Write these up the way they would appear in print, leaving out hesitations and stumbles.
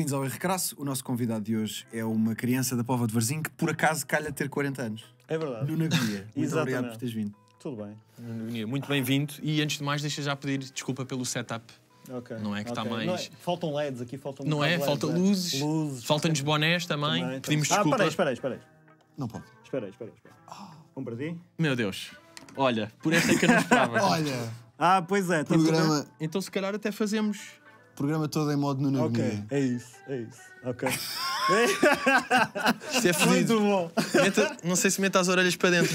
Bem-vindos ao Erro Crasso. O nosso convidado de hoje é uma criança da Póvoa de Varzim que, por acaso, calha ter 40 anos. É verdade. Nuno Agonia, muito obrigado por teres vindo. Tudo bem. Nuno Agonia, muito bem-vindo. E, antes de mais, deixa já pedir desculpa pelo setup. Okay. Não é que está okay. Mais... É, faltam LEDs aqui, faltam... Não é? LEDs, falta luzes. Faltam-nos bonés também. Pedimos desculpa. Espera aí. Não pode. Espera aí. Um para ti? Meu Deus. Olha, por esta é que eu não esperava. Olha. Ah, pois é. Programa... Então, se calhar, até fazemos... Programa todo em modo Nuno Agonia. Ok, é isso. Ok. Isto é fedido. Muito bom. Não sei se mete as orelhas para dentro.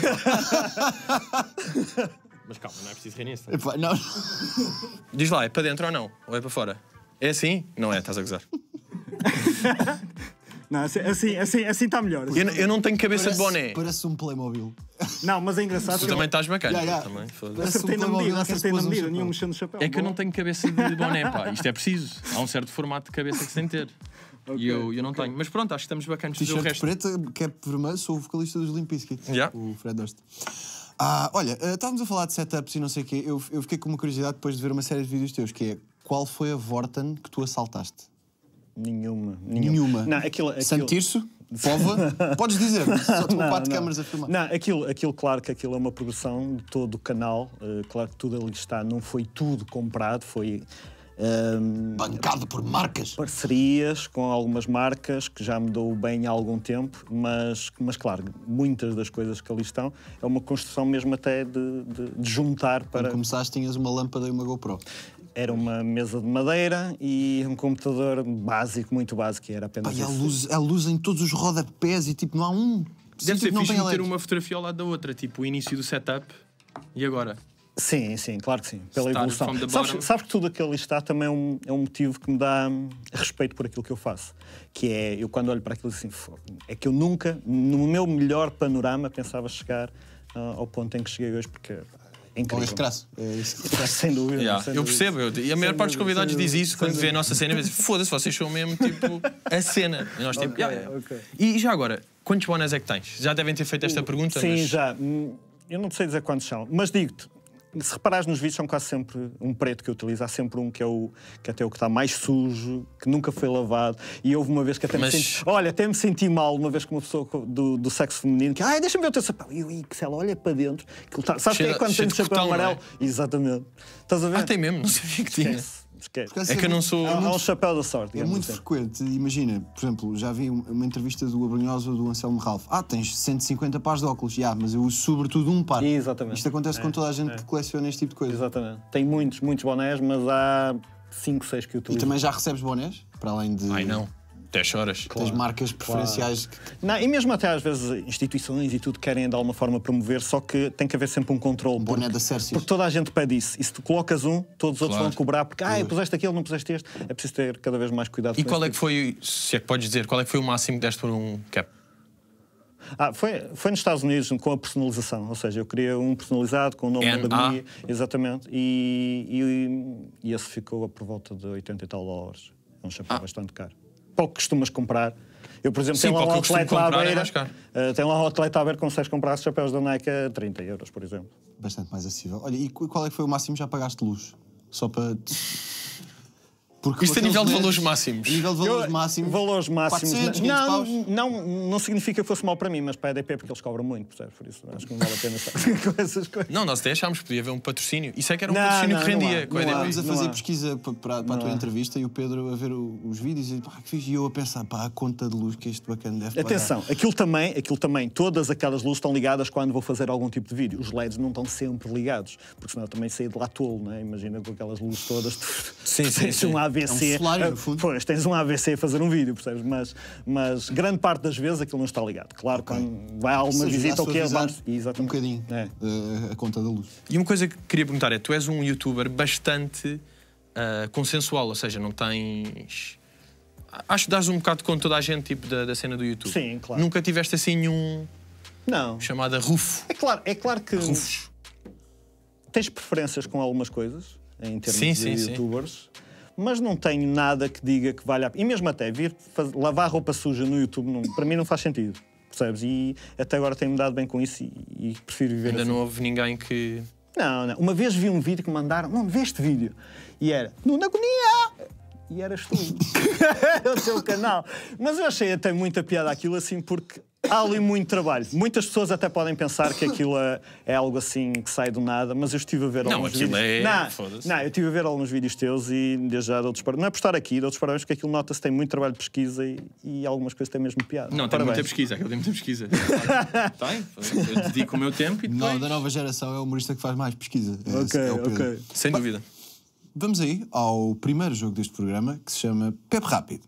Mas calma, não é preciso rir nisso. Epá, não. Diz lá, é para dentro ou não? Ou é para fora? É assim? Não é, estás a gozar. Não, assim está melhor. Assim. Eu não tenho cabeça de boné. Parece um Playmobil. Não, mas é engraçado. Tu também estás bacana. Acertei na medida, nenhum mexendo no chapéu. É que eu não tenho cabeça de boné, pá. Isto é preciso. Há um certo formato de cabeça que se tem ter. Okay, e eu não tenho. Mas pronto, acho que estamos bacanas. T-shirt preta, cap vermelho, sou o vocalista dos Limpinski. O Fred Durst. Ah, olha, estávamos a falar de setups e não sei o quê. Eu fiquei com uma curiosidade depois de ver uma série de vídeos teus, que é, qual foi a Vortan que tu assaltaste? Nenhuma. Não, aquilo... Santo Tirso? Póvoa? Podes dizer, só tenho 4 câmaras a filmar. Não, aquilo, claro que aquilo é uma progressão de todo o canal. Claro que tudo ali está, não foi tudo comprado, foi... bancado por marcas? Parcerias com algumas marcas, que já me dou bem há algum tempo, mas claro, muitas das coisas que ali estão é uma construção mesmo até de juntar para... Quando começaste, tinhas uma lâmpada e uma GoPro. Era uma mesa de madeira e um computador básico, muito básico, era apenas... Pai, a luz em todos os rodapés e tipo, não há um... Deve ser fixe meter uma fotografia ao lado da outra, tipo o início do setup e agora. Sim, claro que sim, pela evolução. Sabes que tudo aquilo está também é um motivo que me dá respeito por aquilo que eu faço. Que é, eu quando olho para aquilo assim, é que eu nunca, no meu melhor panorama, pensava chegar ao ponto em que cheguei hoje, porque... Incrível. É isso. Sem dúvida. Yeah. Sem dúvida. Eu percebo. E a maior parte dos convidados diz isso quando vê a nossa cena. Foda-se, vocês são mesmo tipo a cena. E nós tipo, okay, yeah. Okay. E já agora, quantos bonés é que tens? Já devem ter feito esta pergunta. Sim, mas... já. Eu não sei dizer quantos são, mas digo-te, se reparares nos vídeos, são quase sempre um preto que eu utilizo. Há sempre um que até é o que está mais sujo, que nunca foi lavado. E houve uma vez que até me senti... Olha, até me senti mal uma vez com uma pessoa do sexo feminino que... Ai, deixa-me ver o teu chapéu. E que se ela olha para dentro... Sabe o que é quando tens o chapéu amarelo? É? Exatamente. Estás a ver? Ah, tem mesmo. Não sabia que tinha. Esquece. É que eu não sou... Há um chapéu da sorte. É muito frequente. Imagina, por exemplo, já vi uma entrevista do Abrunhosa do Anselmo Ralph. Ah, tens 150 pares de óculos. Já, mas eu uso sobretudo um par. Exatamente. Isto acontece com toda a gente que coleciona este tipo de coisa. Exatamente. Tem muitos bonés, mas há 5, 6 que eu utilizo. E também já recebes bonés? Para além de... Ai, não. 10 horas. Claro, tens marcas preferenciais. Claro. Não, e mesmo até às vezes instituições e tudo querem de alguma forma promover, só que tem que haver sempre um controle. Boné da Cersei. Porque toda a gente pede isso. E se tu colocas um, todos os outros vão cobrar, porque puseste aquele, não puseste este. É preciso ter cada vez mais cuidado. E qual é que foi, se é que podes dizer, qual é que foi o máximo que deste por um cap? Foi nos Estados Unidos com a personalização, ou seja, eu queria um personalizado com o nome da pandemia. Exatamente. E esse ficou por volta de 80 e tal dólares. É um chapéu bastante caro. Para o que costumas comprar. Eu, por exemplo, tenho lá um outlet à beira. Tem lá um outlet à beira que consegues comprar os chapéus da Nike a 30 euros, por exemplo. Bastante mais acessível. Olha, e qual é que foi o máximo que já pagaste luz? Só para... Porque isto é nível de valores máximos. Nível de valores máximos. Valores máximos. 400, não significa que fosse mal para mim, mas para a EDP, porque eles cobram muito, percebes? Por isso acho que não vale a pena estar com essas coisas. Não, nós até achámos que podia haver um patrocínio. Isso é que era um patrocínio que rendia com a EDP. Estávamos a fazer pesquisa para a tua entrevista e o Pedro a ver os vídeos e que fiz. E eu a pensar, pá, a conta de luz que este bacana deve pagar. Atenção, aquilo também, todas aquelas luzes estão ligadas quando vou fazer algum tipo de vídeo. Os LEDs não estão sempre ligados, porque senão eu também saí de lá tolo, não é? Imagina com aquelas luzes todas. Sim. AVC, é um solário, no fundo. Pois, tens um AVC a fazer um vídeo, percebes? Mas grande parte das vezes aquilo não está ligado. Claro que vai a alguma visita ou que é... Um bocadinho a conta da luz. E uma coisa que queria perguntar é, tu és um youtuber bastante consensual, ou seja, não tens... Acho que dás um bocado com toda a gente, tipo, da cena do YouTube. Sim, claro. Nunca tiveste assim nenhum... Não. Chamada rufo. É claro que... Rufos. Tens preferências com algumas coisas, em termos de youtubers. Mas não tenho nada que diga que valha a pena. E mesmo até vir lavar roupa suja no YouTube, para mim não faz sentido, percebes? E até agora tenho-me dado bem com isso e prefiro viver assim. Ainda não houve ninguém que... Não. Uma vez vi um vídeo que mandaram, não, vê este vídeo. E era, Nuno Agonia! e eras tu. Era o teu canal. Mas eu achei até muita piada aquilo, assim, porque há ali muito trabalho. Muitas pessoas até podem pensar que aquilo é algo assim que sai do nada, mas eu estive a ver alguns vídeos... eu estive a ver alguns vídeos teus e desde já dou-te os parabéns. Não é por estar aqui, dou-te os parabéns, porque aquilo nota-se tem muito trabalho de pesquisa e algumas coisas têm mesmo piada. Não, parabéns. Tem muita pesquisa, aquilo tem muita pesquisa. Eu dedico o meu tempo e depois... Não, da nova geração é o humorista que faz mais pesquisa. Ok, é ok. Sem dúvida. Vamos aí ao primeiro jogo deste programa, que se chama Pepe Rápido.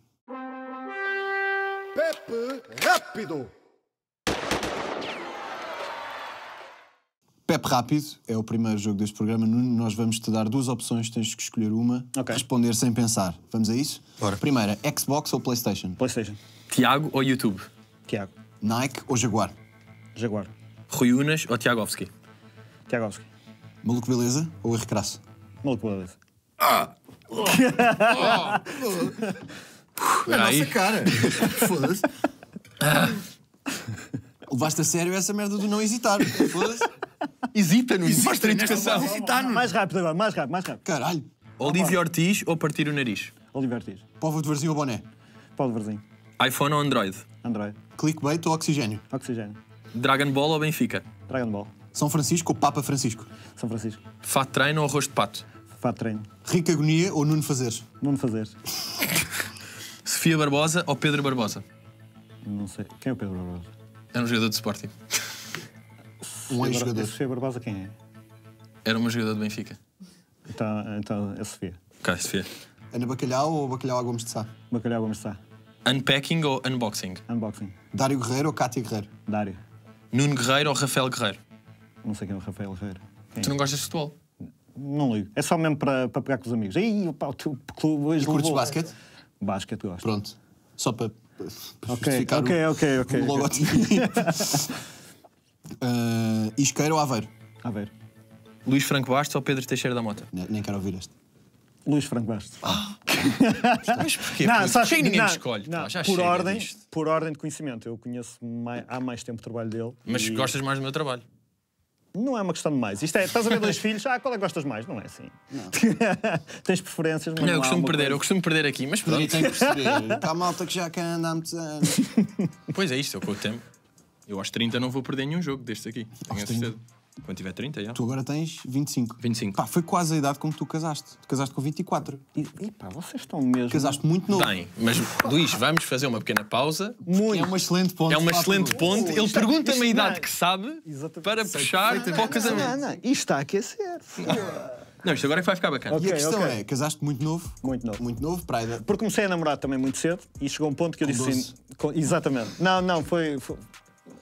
Pepe Rápido! Pepe Rápido é o primeiro jogo deste programa. Nós vamos te dar duas opções, tens que escolher uma, responder sem pensar. Vamos a isso? Bora. Primeira, Xbox ou PlayStation? PlayStation. Tiago ou YouTube? Tiago. Nike ou Jaguar? Jaguar. Rui Unas ou Tiagovski? Tiagovski. Maluco Beleza ou Erro Crasso? Maluco Beleza. Nossa cara! Foda-se. Levaste a sério essa merda do não hesitar. Foda-se. Hesita-nos, mostra a educação. Mais rápido agora, mais rápido, mais rápido. Caralho. Olívio Ortiz ou partir o nariz? Olívio Ortiz. Póvoa de Varzim ou Boné? Póvoa de Varzim. iPhone ou Android? Android. Clickbait ou Oxigênio? Oxigênio. Dragon Ball ou Benfica? Dragon Ball. São Francisco ou Papa Francisco? São Francisco. Fato treino ou arroz de pato? Fato treino. Rico Agonia ou Nuno Fazeres? Nuno Fazeres. Sofia Barbosa ou Pedro Barbosa? Não sei. Quem é o Pedro Barbosa? É um jogador de Sporting. Um ex-jogador. Sofia Barbosa quem é? Era uma jogadora do Benfica. Então é Sofia. Ok, Sofia. Ana Bacalhau ou Bacalhau a Gomes de Sá? Bacalhau a Gomes de Sá. Unpacking ou Unboxing? Unboxing. Dário Guerreiro ou Cátia Guerreiro? Dário. Nuno Guerreiro ou Rafael Guerreiro? Não sei quem é o Rafael Guerreiro. Quem? Tu não gostas de futebol? Não ligo. É só mesmo para pegar com os amigos. Aí, pá, o teu clube hoje... E curtes basquete? Basquete gosto. Pronto. Só para justificar o logotipo. Isqueiro ou Aveiro? Aveiro. Luís Franco Bastos ou Pedro Teixeira da Mota? Nem quero ouvir este. Luís Franco Bastos. Mas porquê? Porque ninguém me escolhe. Por ordem de conhecimento. Eu conheço há mais tempo o trabalho dele. Mas gostas mais do meu trabalho? Não é uma questão de mais. Isto é, estás a ver dois filhos, qual é que gostas mais? Não é assim. Não. Tens preferências, mas não, eu costumo perder aqui, mas pronto. Tenho que perceber. Está a malta que já quer andar há muitos anos. Pois é isto, é o que eu temo. Eu aos 30 não vou perder nenhum jogo deste aqui. Tenho a certeza. Quando tiver 30, já. Tu agora tens 25. 25. Pá, foi quase a idade com que tu casaste. Tu casaste com 24. E pá, vocês estão mesmo... Casaste muito novo. Bem, mas Luís, vamos fazer uma pequena pausa. Muito. É uma excelente ponte. É uma excelente ponte. Ele pergunta-me a idade que sabe para puxar para o casamento. Não. Isto está a aquecer. Não, isto agora é que vai ficar bacana. Okay, a questão é, casaste muito novo. Muito novo. Muito novo, para a idade. Porque comecei a namorar também muito cedo e chegou um ponto que eu disse assim... Exatamente. Não, foi...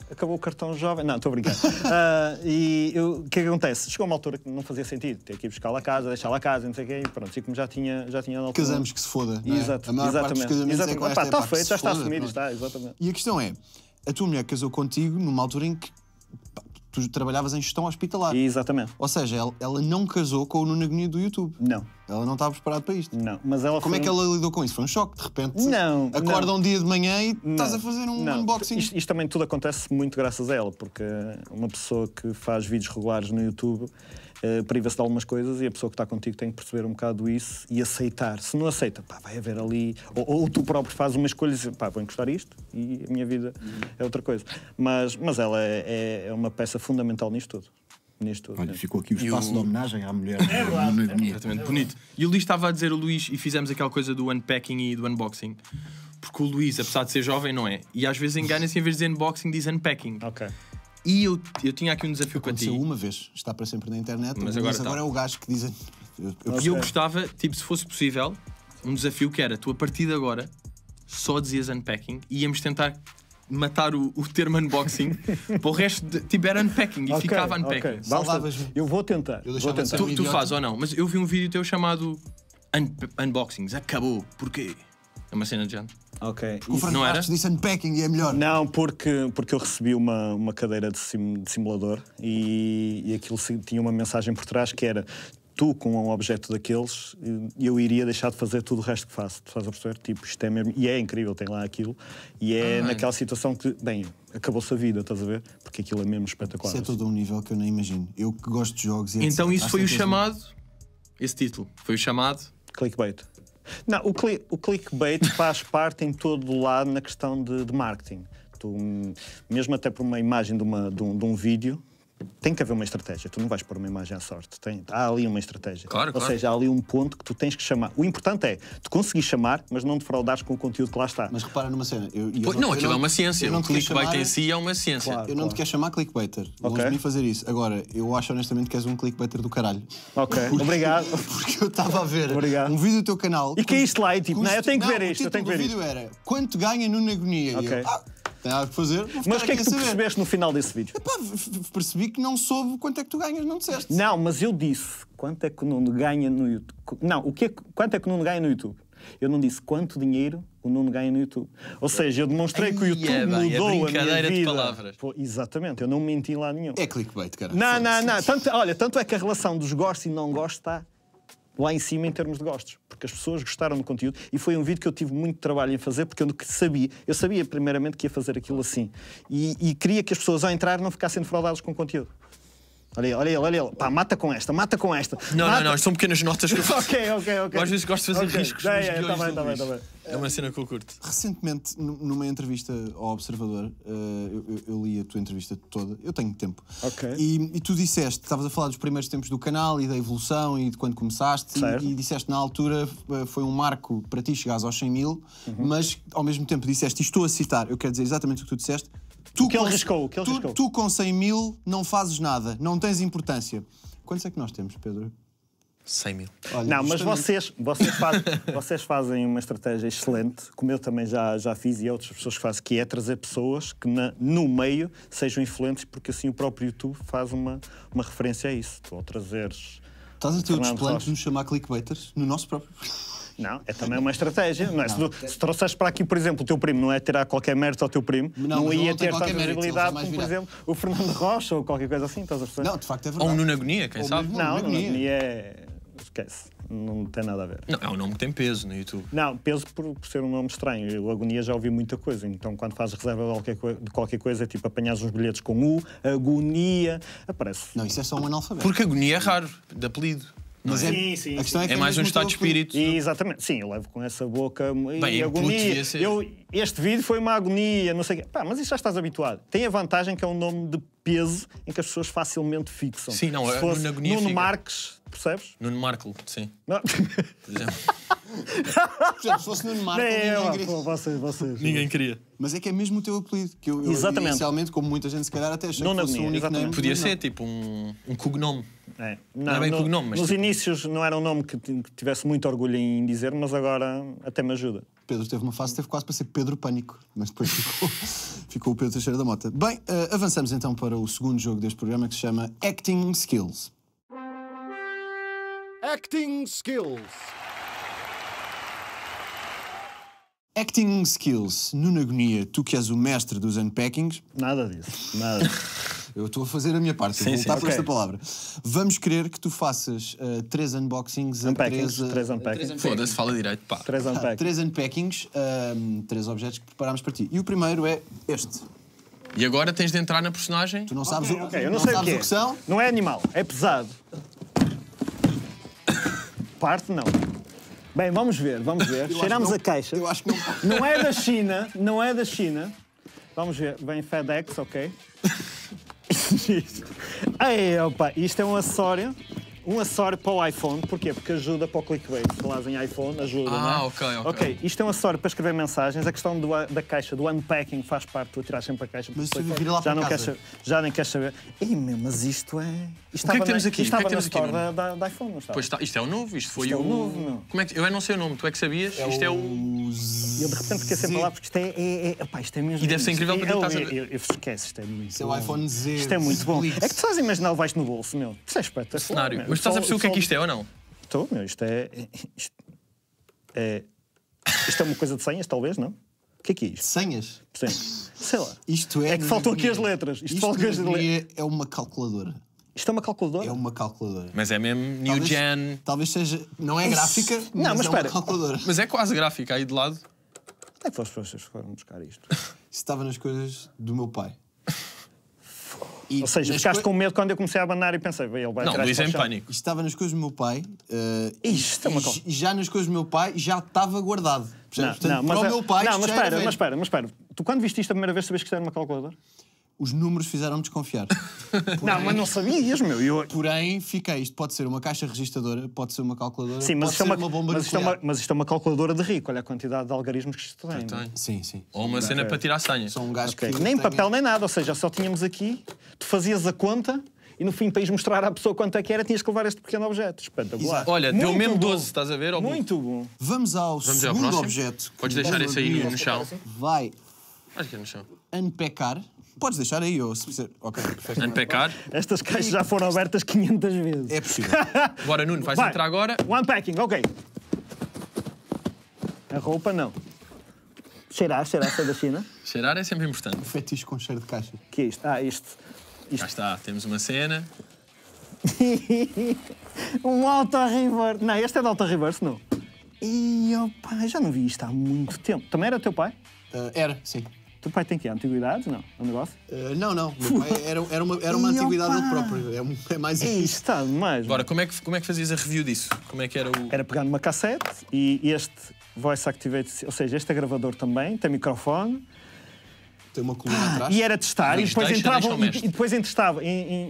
Acabou o cartão jovem. Não, estou a brincar. O que é que acontece? Chegou uma altura que não fazia sentido. Ter que ir buscar lá a casa, deixar lá a casa, não sei o quê. E pronto, e como já tinha altura... Casamos que se foda, não é? Exato, a maior parte dos casamentos é com esta parte que se foda. Está feito, já está assumido, está, exatamente. E a questão é, a tua mulher casou contigo numa altura em que tu trabalhavas em gestão hospitalar. Exatamente. Ou seja, ela não casou com o Nuno Agonia do YouTube. Não. Ela não estava preparada para isto. Não. Mas ela Como é que ela lidou com isso? Foi um choque, de repente? Não. Acorda um dia de manhã e estás a fazer um unboxing. Isto também tudo acontece muito graças a ela, porque uma pessoa que faz vídeos regulares no YouTube priva-se de algumas coisas e a pessoa que está contigo tem que perceber um bocado isso e aceitar. Se não aceita, pá, vai haver ali... Ou tu próprio fazes uma escolha e dizes, pá, vou encostar isto e a minha vida é outra coisa. Mas ela é uma peça fundamental nisto tudo. Olha, ficou aqui o espaço de homenagem à mulher. É verdade. Exatamente, bonito. E o Luís estava a dizer, e fizemos aquela coisa do unpacking e do unboxing, porque o Luís, apesar de ser jovem, não é? E às vezes engana-se, em vez de unboxing, diz unpacking. Ok. E eu tinha aqui um desafio para ti. Aconteceu uma vez, está para sempre na internet, mas agora é o gajo que diz... E eu gostava, tipo, se fosse possível, um desafio que era, tu a partir de agora só dizias unpacking e íamos tentar matar o termo unboxing para o resto de... Tipo, era unpacking e ficava unpacking. Okay. Eu vou tentar. Tu fazes ou não, mas eu vi um vídeo teu chamado Unboxings, acabou, porquê? É uma cena de gente. Ok. O Fernando Bastos disse unpacking e é melhor. Não, porque eu recebi uma cadeira de simulador e aquilo tinha uma mensagem por trás que era tu com um objeto daqueles eu iria deixar de fazer tudo o resto que faço. Tu estás a perceber? Tipo, isto é mesmo... E é incrível, tem lá aquilo. E é naquela situação que, bem, acabou-se a vida, estás a ver? Porque aquilo é mesmo espetacular. Isso é todo um nível que eu nem imagino. Eu que gosto de jogos e... Então isso foi o chamado... Esse título. Foi o chamado... Clickbait. Não, o clickbait faz parte em todo o lado na questão de marketing. Tu, mesmo até por uma imagem de um vídeo, tem que haver uma estratégia. Tu não vais pôr uma imagem à sorte. Há ali uma estratégia. Claro, claro. Ou seja, há ali um ponto que tu tens que chamar. O importante é, tu conseguir chamar, mas não defraudares com o conteúdo que lá está. Mas repara numa cena. Não, aquilo é uma ciência. O clickbait em si é uma ciência. Claro, eu não te quero chamar clickbaiter. Longe de mim fazer isso. Agora, eu acho honestamente que és um clickbaiter do caralho. Ok, obrigado. Porque eu estava a ver um vídeo do teu canal... E que é isto lá? E tipo, não, eu tenho que ver isto. O título do vídeo era Quanto ganha Nuno Agonia? Ok. Tem nada que fazer. Mas o que é que tu percebeste no final desse vídeo? Epá, percebi que não soube quanto é que tu ganhas, não disseste. Não, mas eu disse quanto é que o Nuno ganha no YouTube. Não, quanto é que o Nuno ganha no YouTube? Eu não disse quanto dinheiro o Nuno ganha no YouTube. Ou seja, eu demonstrei que o YouTube mudou a minha vida. De palavras. Pô, exatamente, eu não menti lá nenhum. É clickbait, cara. Não, não, não. Olha, tanto é que a relação dos gostos e não gostos está lá em cima em termos de gostos, porque as pessoas gostaram do conteúdo e foi um vídeo que eu tive muito trabalho em fazer, porque eu sabia primeiramente que ia fazer aquilo assim e queria que as pessoas ao entrar não ficassem defraudadas com o conteúdo. Olha ele, pá, mata com esta. Não, são pequenas notas que eu faço. Ok. Às vezes gosto de fazer riscos. Está bem. É uma cena que eu curto. Recentemente, numa entrevista ao Observador, eu li a tua entrevista toda, eu tenho tempo. Ok. E tu disseste, estavas a falar dos primeiros tempos do canal e da evolução e de quando começaste, e disseste na altura, foi um marco para ti chegares aos 100 mil, mas ao mesmo tempo disseste, e estou a citar, eu quero dizer exatamente o que tu disseste, Tu com 100 mil não fazes nada, não tens importância. Quantos é que nós temos, Pedro? 100 mil. Olha, não, justamente... mas vocês fazem uma estratégia excelente, como eu também já fiz e outras pessoas que fazem, que é trazer pessoas que no meio sejam influentes, porque assim o próprio YouTube faz uma referência a isso. Tu ao trazeres... Estás a ter o desplante de nos chamar clickbaiters no nosso próprio... Não, é também uma estratégia. Não é? Se trouxesses para aqui, por exemplo, o teu primo, não é tirar qualquer mérito ao teu primo, não ia ter tanta visibilidade como, por exemplo, o Fernando Rocha ou qualquer coisa assim. Estás a perceber? Não, de facto é verdade. Ou um Nuno Agonia, quem sabe? Não, Nuno Agonia é... Esquece. Não tem nada a ver. Não, é um nome que tem peso no YouTube. Não, peso por ser um nome estranho. Eu, Agonia, já ouvi muita coisa. Então, quando fazes reserva de qualquer coisa, tipo apanhares uns bilhetes com U, Agonia, aparece. Não, isso é só um analfabeto. Porque Agonia é raro, de apelido. Mas é mais um estado de espírito. Exatamente. Sim, eu levo com essa boca... Bem, agonia. Este vídeo foi uma agonia, não sei o quê. Pá, mas isso já estás habituado. Tem a vantagem que é um nome de peso em que as pessoas facilmente fixam. Sim, não, é Nuno Agonia. Nuno Marques, percebes? Nuno Marco, sim. Não. Por exemplo. Se fosse Nuno Marco, ninguém queria. Mas é que é mesmo o teu apelido. Que eu inicialmente, como muita gente se calhar até achei que fosse o único nome. Podia ser tipo um cognome. É. Não era bem cognome, mas... Nos inícios não era um nome que tivesse muito orgulho em dizer, mas agora até me ajuda. Pedro teve uma fase, teve quase para ser Pedro Pânico, mas depois ficou o Pedro Teixeira da Mota. Bem, avançamos então para o segundo jogo deste programa, que se chama Acting Skills. Acting Skills. Acting Skills, Nuno Agonia, tu que és o mestre dos unpackings... Nada disso, nada. Eu estou a fazer a minha parte, vou voltar para esta palavra. Vamos querer que tu faças 3 unboxings... Unpackings, 3 unpackings. Foda-se, fala direito, pá. 3 unpackings. 3 unpackings, 3 objetos que preparámos para ti. E o primeiro é este. E agora tens de entrar na personagem? Tu não sabes o que são? Não é animal, é pesado. Parte não. Bem, vamos ver. Cheiramos a caixa. Eu acho que não. Não é da China. Vamos ver. Bem, FedEx, ok. Ai, opa, isto é um acessório. Um acessório para o iPhone. Porquê? Porque ajuda para o clickbait. Se falas em iPhone, ajuda, não é? Ok. Isto é um acessório para escrever mensagens. A questão da caixa, do unpacking, faz parte. Tu atiras sempre a caixa. Mas se vir lá para casa. Já nem queres saber. Ei, meu, mas isto é... O que é que temos aqui? Isto estava na store da iPhone, não está? Pois está. Isto é o novo. Isto foi o... Como é que... Eu não sei o nome. Tu é que sabias? Isto é o... Eu de repente fiquei sempre lá porque isto é... Epá, isto é mesmo... E deve ser incrível para tentar saber. Eu esqueço. Isto é muito bom. Isto é o iPhone Z. Isto é muito bom. É que tu estás a imaginar o baixo no bolso, meu. Isto é espetacular. Mas estás a perceber o que é que isto é ou não? Estou, meu, isto é uma coisa de senhas, talvez, não? O que é isto? Senhas? Sim. Sei lá. Isto é que faltam aqui as letras. Isto é uma calculadora. Isto é uma calculadora? É uma calculadora. Mas é mesmo New Gen. Talvez seja... Não é gráfica, mas é uma calculadora. Mas é quase gráfica, aí de lado. Onde é que vocês foram buscar isto? Isso estava nas coisas do meu pai. E ou seja, ficaste com medo quando eu comecei a abandonar e pensei, ele vai atrás. Não, Luís é em pânico. Isto estava nas coisas do meu pai. Isto é uma coisa. Já nas coisas do meu pai, já estava guardado. Não, portanto, não, mas, para o meu pai, não, mas espera, mas espera. Tu quando viste isto a primeira vez, sabias que isto era uma calculadora? Os números fizeram-me desconfiar. Porém, não, mas não sabias, meu. Eu... Porém, fiquei. Isto pode ser uma caixa registadora, pode ser uma calculadora, sim, mas pode ser uma bomba nuclear. Mas isto é uma calculadora de rico. Olha a quantidade de algarismos que isto tem. Sim, sim. Ou uma cena para tirar a senha. São um gajo que nem papel nem nada. Ou seja, só tínhamos aqui, tu fazias a conta e no fim, para ires mostrar à pessoa quanto é que era, tinhas que levar este pequeno objeto. Espetacular. Olha, deu mesmo 12, estás a ver? Muito bom. Vamos ao segundo objeto. Podes deixar esse aí no chão. Vai. Acho que é no chão. Unpackar. Podes deixar aí, ou se quiser. Ok, perfeito. Unpackar. Estas caixas já foram abertas 500 vezes. É possível. Agora, Nuno, vais entrar agora. Unpacking, ok. A roupa, não. Cheirar, sai da China. Cheirar é sempre importante. O fetiche com cheiro de caixa. Que é isto? Ah, isto. Já está, temos uma cena. Um auto-reverse. Não, este é de auto-reverse, não. E, opa, já não vi isto há muito tempo. Também era teu pai? Era, sim. O teu pai tem que antiguidades, não? Um negócio? Não. Meu pai era uma antiguidade dele próprio. É mais isso. Está demais. Agora, como é que fazias a review disso? Como é que era o... Era pegando uma cassete e este voice activated, ou seja, este é gravador também, tem microfone. Tem uma coluna atrás. E era testar e depois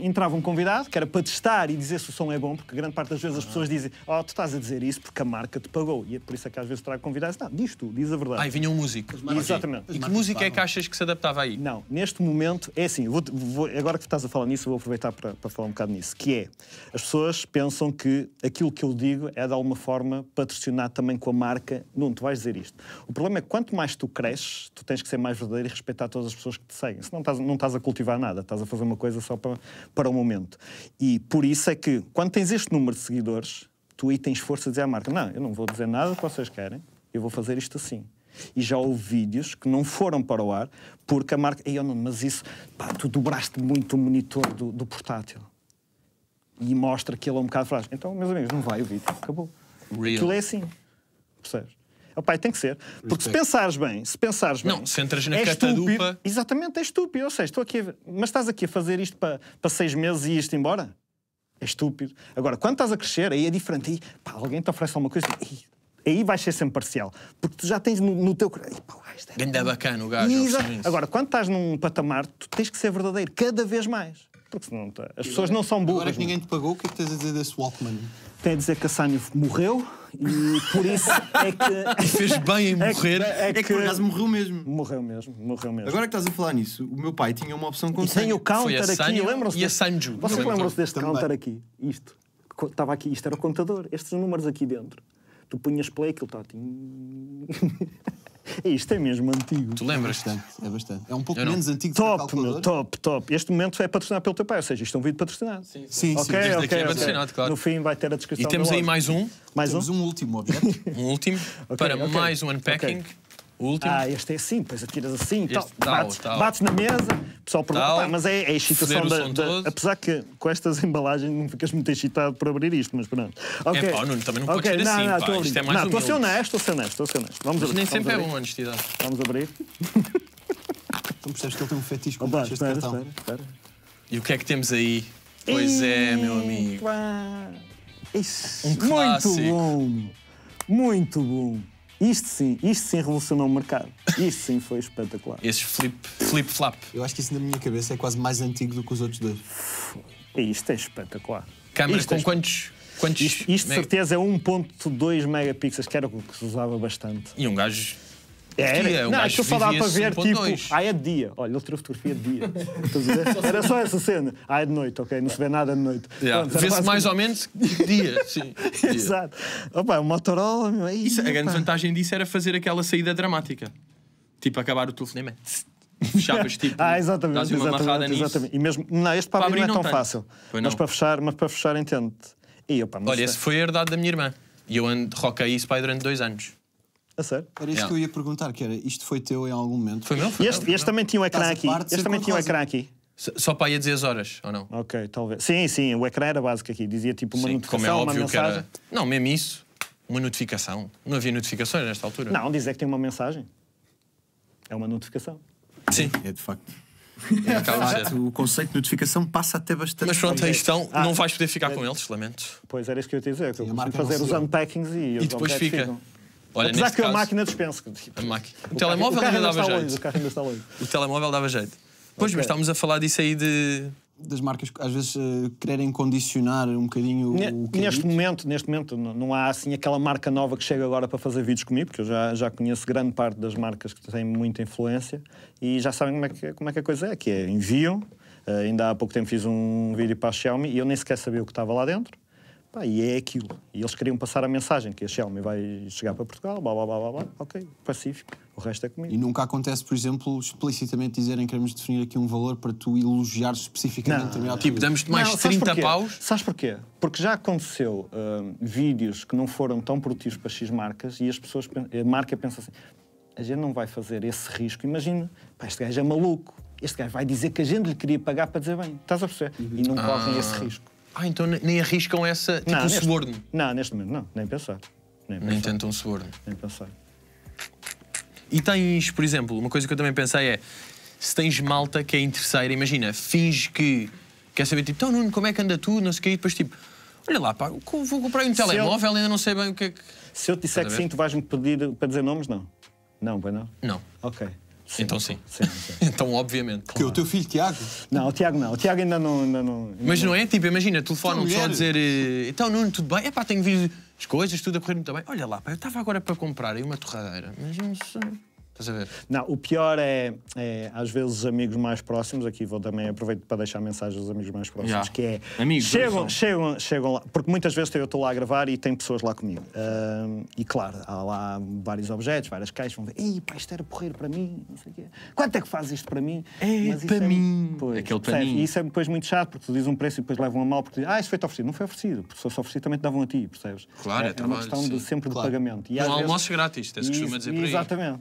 entrava um convidado que era para testar e dizer se o som é bom, porque grande parte das vezes as pessoas dizem tu estás a dizer isso porque a marca te pagou. E é por isso é que às vezes trago convidados. Não, diz tu, diz a verdade. Ah, e vinha um músico. Exatamente. E que música é que achas que se adaptava aí? Não, neste momento é assim, agora que estás a falar nisso, vou aproveitar para falar um bocado nisso, que é, as pessoas pensam que aquilo que eu digo é de alguma forma patrocinado também com a marca. Não, tu vais dizer isto. O problema é que quanto mais tu cresces, tu tens que ser mais verdadeiro e respeitar todas as pessoas que te seguem. Senão não estás a cultivar nada, estás a fazer uma coisa só para o momento. E por isso é que, quando tens este número de seguidores, tu aí tens força a dizer à marca, não, eu não vou dizer nada que vocês querem, eu vou fazer isto assim. E já houve vídeos que não foram para o ar, porque a marca, mas isso, pá, tu dobraste muito o monitor do portátil. E mostra que ele é um bocado frágil. Então, meus amigos, não vai o vídeo, acabou. Real. Aquilo é assim, percebes? Opa, tem que ser. Porque se pensares bem... Não, se entras na catadupa... Exatamente, é estúpido. Ou seja, estou aqui a ver, mas estás aqui a fazer isto para 6 meses e isto embora? É estúpido. Agora, quando estás a crescer, aí é diferente. Aí, pá, alguém te oferece alguma coisa... Aí vai ser sempre parcial. Porque tu já tens no teu... Ainda é bacana o gajo. Agora, quando estás num patamar, tu tens que ser verdadeiro cada vez mais. Porque senão as pessoas não são burras. Agora que ninguém te pagou, o que é que tens a dizer desse Walkman? Tem a dizer que a Sânio morreu e por isso é que... Fez bem em morrer. É que por acaso morreu mesmo. Morreu mesmo. Agora que estás a falar nisso, o meu pai tinha uma opção com... Tem o counter aqui, lembram-se? E a Sanju. Vocês lembram-se deste counter aqui? Isto. Estava aqui, isto era o contador. Estes números aqui dentro. Tu punhas play, aquilo está... Isto é mesmo antigo. Tu lembras-te? É bastante. É um pouco menos antigo. Top. Este momento é patrocinado pelo teu pai, ou seja, isto é um vídeo patrocinado. Sim. Okay. É patrocinado, claro. No fim vai ter a descrição. E temos aí mais um último objeto. Um último. Para mais um unpacking. O último. Este é assim, depois atiras assim, bates na mesa, o pessoal pergunta, mas é a excitação da... Apesar que com estas embalagens não ficas muito excitado por abrir isto, mas pronto. Okay. É pá, Nuno, também não pode ser assim, pá. Isto é mais humilde. Estou a ser honesto. Vamos abrir. É bom honestidade. Vamos abrir. Então percebes que ele tem um fetiche com caixas de cartão. Espera. E o que é que temos aí? Pois é, meu amigo. Um clássico. Muito bom. Isto sim revolucionou o mercado. Isto sim foi espetacular. Esses flip-flap. Eu acho que isso na minha cabeça é quase mais antigo do que os outros dois. Isto é espetacular. Câmeras com quantos... Isto de certeza é 1.2 megapixels, que era o que se usava bastante. E um gajo... Era. Não, acho que eu só dava para ver, tipo, é de dia. Olha, ele tirou fotografia de dia. Era só essa cena. É de noite, ok? Não se vê nada de noite. Yeah. Vê-se mais ou menos dia, sim. Exato. Opa, o Motorola... Meu, a grande vantagem disso era fazer aquela saída dramática. Tipo, acabar o telefonema. Fechavas, tipo... Exatamente. Uma amarrada nisso. E mesmo... Não, este para abrir não é tão fácil. Mas para fechar, entendo. Olha, esse foi a herdade da minha irmã. E eu roquei isso durante 2 anos. A sério? Era isto que eu ia perguntar, que era, isto foi teu em algum momento? Foi meu? Este também tinha um ecrã aqui. Só para ia dizer as horas, ou não? Ok, talvez. Sim, o ecrã era básico aqui. Dizia tipo uma notificação, como é óbvio, uma mensagem. Que era... Não, mesmo isso. Uma notificação. Não havia notificações nesta altura. Não, dizer que tem uma mensagem. É uma notificação. Sim. É de facto. O conceito de notificação passa até bastante. Mas pronto, aí estão, não vais poder ficar com eles, lamento. Pois era isso que eu ia dizer, que eu consigo fazer os unpackings e depois fica. Ficam. Olha, apesar que caso, a máquina dispensa. O telemóvel ainda dava jeito. O telemóvel dava jeito. Pois, mas estávamos a falar disso aí de... das marcas às vezes quererem condicionar um bocadinho o que neste momento não há assim aquela marca nova que chega agora para fazer vídeos comigo, porque eu já conheço grande parte das marcas que têm muita influência e já sabem como é que a coisa é, que é enviam. Ainda há pouco tempo fiz um vídeo para a Xiaomi e eu nem sequer sabia o que estava lá dentro. Pá, e é aquilo. E eles queriam passar a mensagem que a Xiaomi vai chegar para Portugal, blá blá blá blá, blá. Ok, pacífico. O resto é comigo. E nunca acontece, por exemplo, explicitamente dizerem que queremos definir aqui um valor para tu elogiares especificamente. Não, tipo, damos-te mais 30 paus. Sabes porquê? Porque já aconteceu vídeos que não foram tão produtivos para X marcas e as pessoas, a marca pensa assim, a gente não vai fazer esse risco. Imagina, pá, este gajo é maluco. Este gajo vai dizer que a gente lhe queria pagar para dizer bem. Estás a perceber? E não correm esse risco. Ah, então nem arriscam essa, tipo, um suborno. Não, neste momento não. Nem pensar. Nem tentam um suborno. Nem pensar. E tens, por exemplo, uma coisa que eu também pensei é se tens malta que é interesseira, imagina, finge que quer saber, tipo, então Nuno, como é que anda tu, não sei o quê, e depois tipo, olha lá, pá, vou comprar um telemóvel, ainda não sei bem o que é que... Se eu te disser que sim, tu vais-me pedir para dizer nomes, não? Não, pois não? Não. Ok. Sim, então sim. Então obviamente. Porque claro. O teu filho Tiago? Não, o Tiago não. O Tiago ainda não... Mas não é? Tipo, imagina, telefonam só a dizer então Nuno, tudo bem? É pá, tenho visto as coisas, tudo a correr muito bem. Olha lá, pá, eu estava agora para comprar aí uma torradeira, mas não sei... Estás a ver? Não, o pior é às vezes os amigos mais próximos, aqui vou também aproveito para deixar mensagens aos amigos mais próximos, que é... Amigos, chegam lá, porque muitas vezes eu estou lá a gravar e tem pessoas lá comigo. E claro, há lá vários objetos, várias caixas, vão ver, ei pá, isto era porreiro para mim, não sei o quê. Quanto é que fazes isto para mim? Mas para mim. E isso é depois muito chato, porque tu dizes um preço e depois levam a mal, porque dizes, ah, isso foi-te oferecido. Não foi oferecido, porque se fosse oferecido também te davam a ti, percebes? Claro, é uma questão sempre de pagamento. E, não há almoço grátis, tens costuma dizer por aí.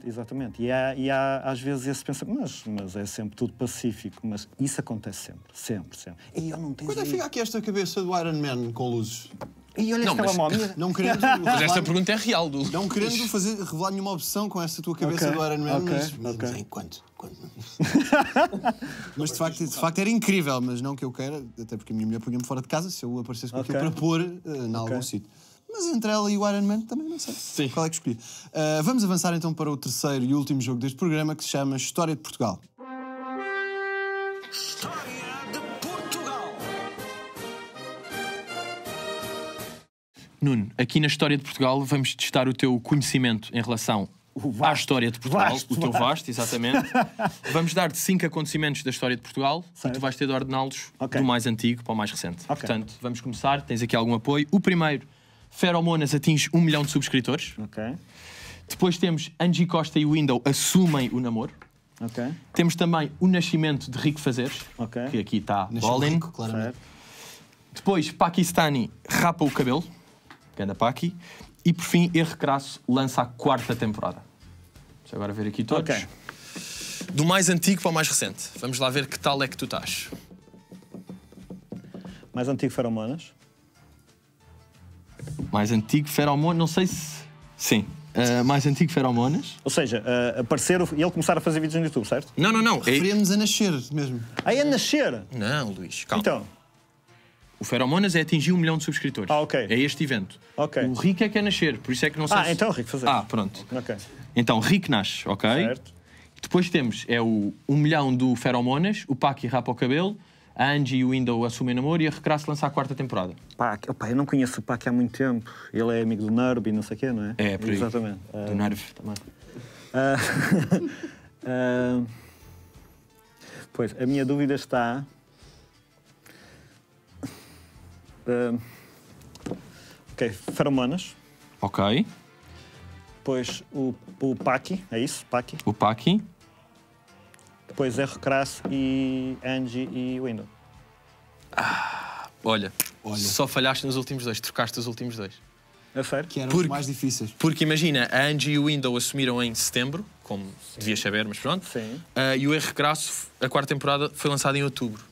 Exatamente. E há às vezes esse pensamento, mas é sempre tudo pacífico, mas isso acontece sempre. E eu não tenho... Quando é que fica aqui esta cabeça do Iron Man com luzes? E olha esta telemóvel. Não querendo... Mas esta pergunta é real, do... Não querendo revelar nenhuma obsessão com esta tua cabeça do Iron Man, mas enquanto mas de facto era incrível, mas não que eu queira, até porque a minha mulher punha-me fora de casa se eu aparecesse com aquilo para pôr em algum sítio. Mas entre ela e o Iron Man também não sei qual é que escolhi. Vamos avançar então para o terceiro e último jogo deste programa, que se chama História de Portugal. História de Portugal! Nuno, aqui na História de Portugal vamos testar o teu conhecimento em relação à História de Portugal. O teu vasto, exatamente. Vamos dar-te 5 acontecimentos da História de Portugal e tu vais ter de ordená-los do mais antigo para o mais recente. Portanto, vamos começar. Tens aqui algum apoio. O primeiro... Feromonas atinge 1 milhão de subscritores. Okay. Depois temos Angie Costa e Window assumem o namoro. Okay. Temos também o nascimento de Rico Fazeres, que aqui está Bolin. Depois Pakistani rapa o cabelo, ganda Paki. E por fim Erro Crasso lança a 4ª temporada. Deixa agora ver aqui todos. Do mais antigo para o mais recente. Vamos lá ver que tal é que tu estás. Mais antigo Feromonas. Mais antigo Feromonas, não sei se... Sim. Mais antigo Feromonas. Ou seja, aparecer e ele começar a fazer vídeos no YouTube, certo? Não. Referimos a nascer mesmo. Aí a nascer? Não, Luís, calma. Então? O Feromonas é atingir 1 milhão de subscritores. É este evento. O Rico é que é nascer, por isso é que não sei se... então Rico fazer. Pronto. Então, Rico nasce, certo. Depois temos, o 1 milhão do Feromonas, o Paki rapa o cabelo, a Angie e o Window assumem namoro e a Recrasso lança a 4ª temporada. Opa, eu não conheço o Pac há muito tempo. Ele é amigo do Nerv e não sei o quê, não é? É, por aí. Exatamente. Do Nerv também. Pois, a minha dúvida está... Feromonas. Pois, o Paki, é isso? Paki. O Paki. Depois Erro Crasso e Angie e Window. Olha, só falhaste nos últimos dois, trocaste os últimos dois. É sério? Que eram os mais difíceis. Porque imagina, a Angie e o Window assumiram em setembro, como devias saber, mas pronto. E o Erro Crasso, a 4ª temporada, foi lançada em outubro.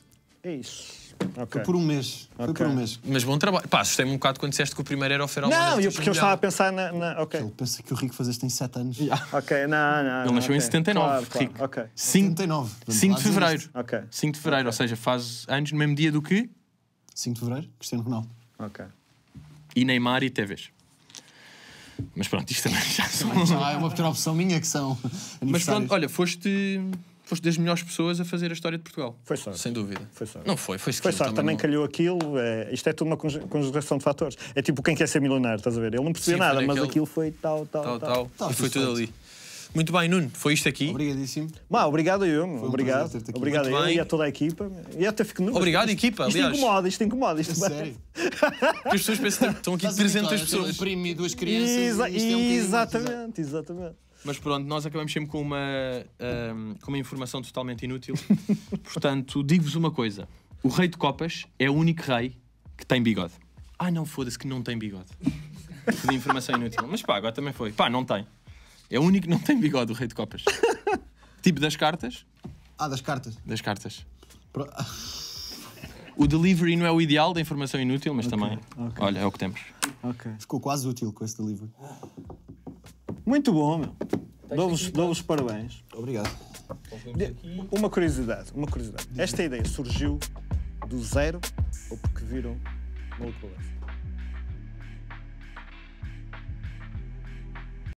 É isso. Okay. Foi por um mês. Okay. Foi por um mês. Mas bom trabalho. Pá, assustei-me um bocado quando disseste que o primeiro era o Feromonas. Não, porque eu estava a pensar na... Okay. Ele pensa que o Rico Fazeres tem 7 anos. Yeah. Ok, não. Ele nasceu em 79, claro, Rico. Claro. Okay. 5 de Fevereiro. Okay. 5 de Fevereiro, okay. Ou seja, faz anos no mesmo dia do que... 5 de Fevereiro, Cristiano Ronaldo. Ok. E Neymar e TVs. Mas pronto, isto também já são... Ah, é uma outra opção minha que são... Mas pronto, olha, foste das melhores pessoas a fazer a história de Portugal. Foi sorte. Sem dúvida. Foi sorte. Não foi, foi sorte. Foi sorte, também calhou aquilo. É, isto é tudo uma conjugação de fatores. É tipo quem quer ser milionário, estás a ver? Ele não percebia nada, mas aquilo foi tal. E foi tudo ali. Muito bem, Nuno, foi isto aqui. Obrigadíssimo. Obrigado eu, meu. Obrigado eu e a toda a equipa. E até fico no... Obrigado, equipa, aliás. Isto incomoda. Isto é sério. As pessoas pensam que estão aqui 300 pessoas. Um primo e duas crianças. Exatamente. Mas pronto, nós acabamos sempre com uma informação totalmente inútil. Portanto, digo-vos uma coisa. O rei de copas é o único rei que tem bigode. Ah, não, foda-se que não tem bigode. De informação inútil. Mas pá, agora também foi. Pá, não tem. É o único que não tem bigode, o rei de copas. Tipo das cartas. Ah, das cartas. Das cartas. O delivery não é o ideal da informação inútil, mas também... Okay. Olha, é o que temos. Okay. Ficou quase útil com esse delivery. Muito bom, meu. Dou-vos parabéns. Obrigado. Uma curiosidade. Esta ideia surgiu do zero ou porque viram Maluco Beleza?